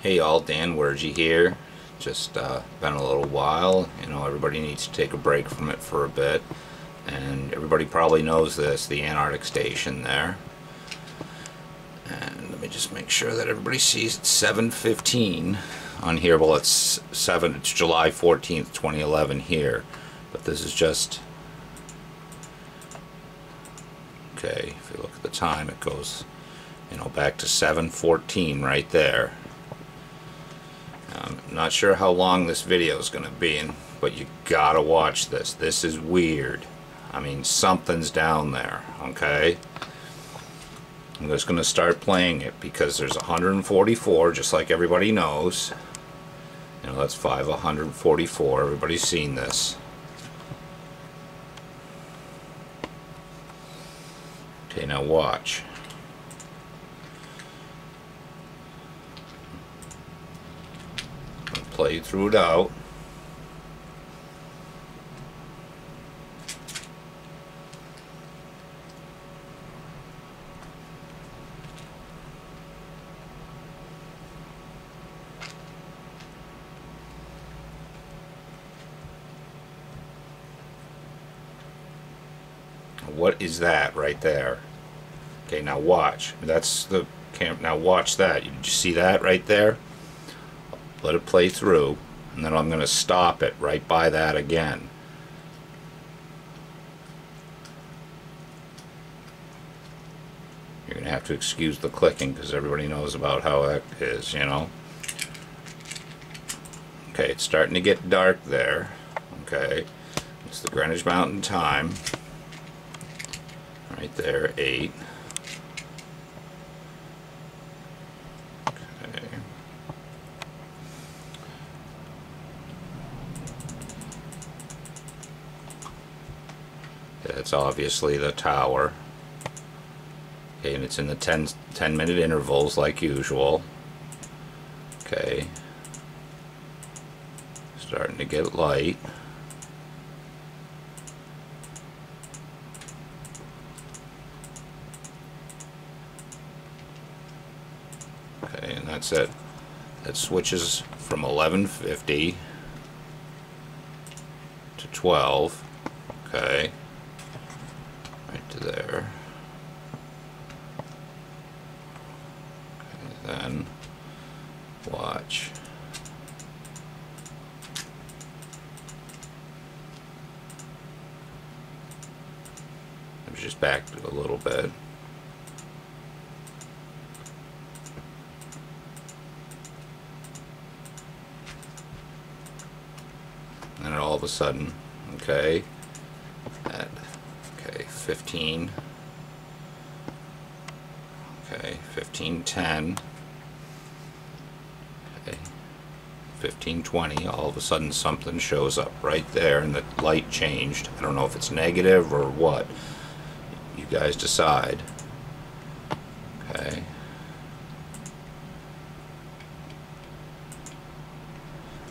Hey all, DanWergie here. Just been a little while. You know, everybody needs to take a break from it for a bit. And everybody probably knows this, the Antarctic Station there. And let me just make sure that everybody sees it's 7:15 on here. Well, it's it's July 14th, 2011 here. But this is just... Okay, if you look at the time, it goes, you know, back to 7:14 right there. I'm not sure how long this video is going to be, but you gotta watch this. This is weird. I mean, something's down there, okay? I'm just going to start playing it because there's 144, just like everybody knows. You know, that's 5/144. Everybody's seen this. Okay, now watch. Play through it out. What is that right there? Okay, now watch. That's the camp. Now watch that. Did you see that right there? Let it play through, and then I'm going to stop it right by that again. You're going to have to excuse the clicking because everybody knows about how that is, you know. Okay, it's starting to get dark there. Okay, it's the Greenwich Mountain time. Right there, 8. That's obviously the tower. Okay, and it's in the 10-minute intervals like usual. Okay. Starting to get light. Okay, and that's it. That switches from 11:50 to 12. Okay. Right to there. Okay, then watch. I'm just back a little bit. And all of a sudden, okay, that 15, okay, 15:10, okay, 15:20, all of a sudden something shows up right there and the light changed. I don't know if it's negative or what. You guys decide. Okay.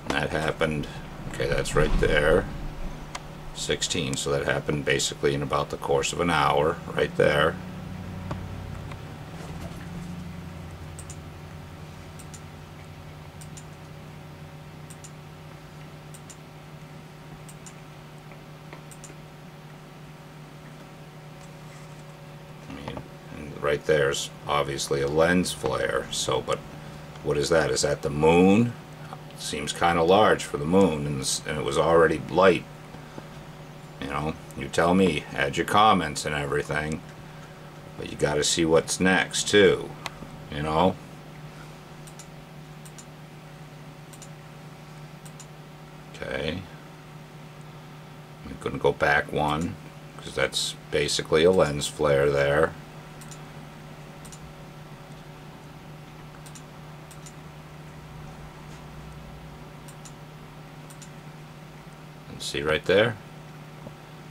That happened, okay, that's right there. 16, so that happened basically in about the course of an hour, right there. I mean, and right there's obviously a lens flare, so, but what is that? Is that the moon? It seems kind of large for the moon, and it was already light. You know, you tell me, add your comments and everything, but you gotta see what's next too, you know? Okay. I'm gonna go back one, because that's basically a lens flare there. And see right there?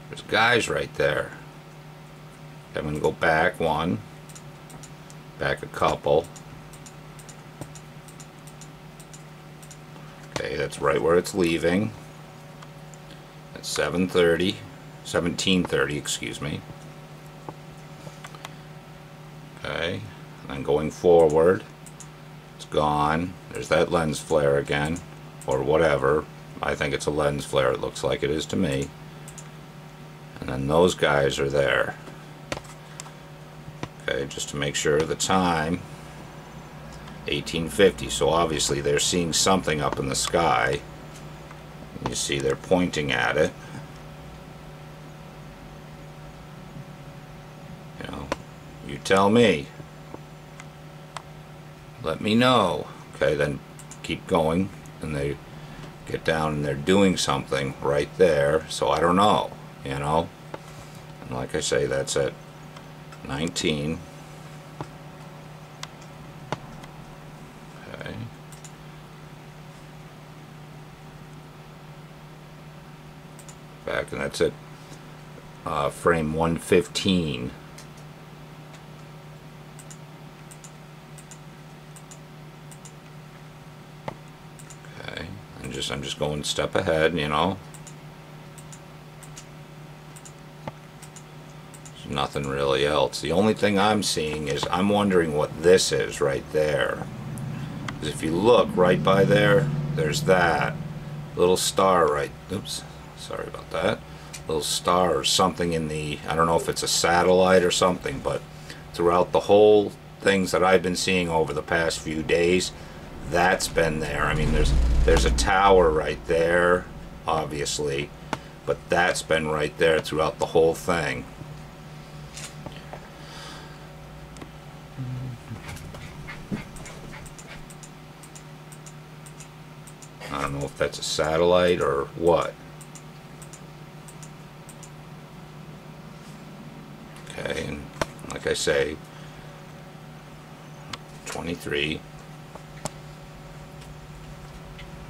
There's guys right there. I'm going to go back one, back a couple. Okay, that's right where it's leaving. That's 17:30, excuse me. Okay, and then going forward, it's gone. There's that lens flare again, or whatever. I think it's a lens flare, it looks like it is to me. And then those guys are there. Okay, just to make sure of the time. 1850, so obviously they're seeing something up in the sky. You see they're pointing at it. You know, you tell me. Let me know. Okay, then keep going, and they get down and they're doing something right there, so I don't know, you know. And like I say, that's at 19. Okay. Back, and that's at frame 115. Okay. I'm just going step ahead, you know. Nothing really else. The only thing I'm seeing is I'm wondering what this is right there. Because if you look right by there, there's that little star right. Oops, sorry about that. Little star or something in the. I don't know if it's a satellite or something, but throughout the whole things that I've been seeing over the past few days, that's been there. I mean, there's a tower right there, obviously, but that's been right there throughout the whole thing. I don't know if that's a satellite or what. Okay, and like I say, 23,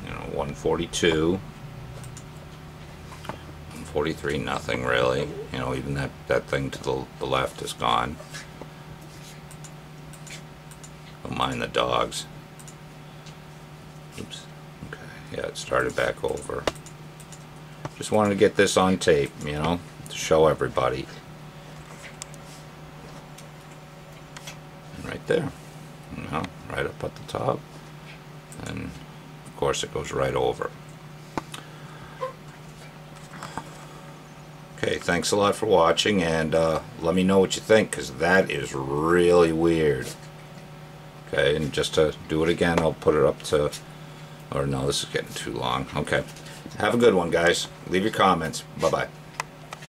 you know, 142, 143, nothing really. You know, even that thing to the left is gone. Don't mind the dogs. Oops. Yeah, it started back over. Just wanted to get this on tape, you know, to show everybody. And right there, you know, right up at the top. And of course it goes right over. Okay, thanks a lot for watching, and let me know what you think, because that is really weird. Okay, and just to do it again, I'll put it up to... Or no, this is getting too long. Okay. Have a good one, guys. Leave your comments. Bye-bye.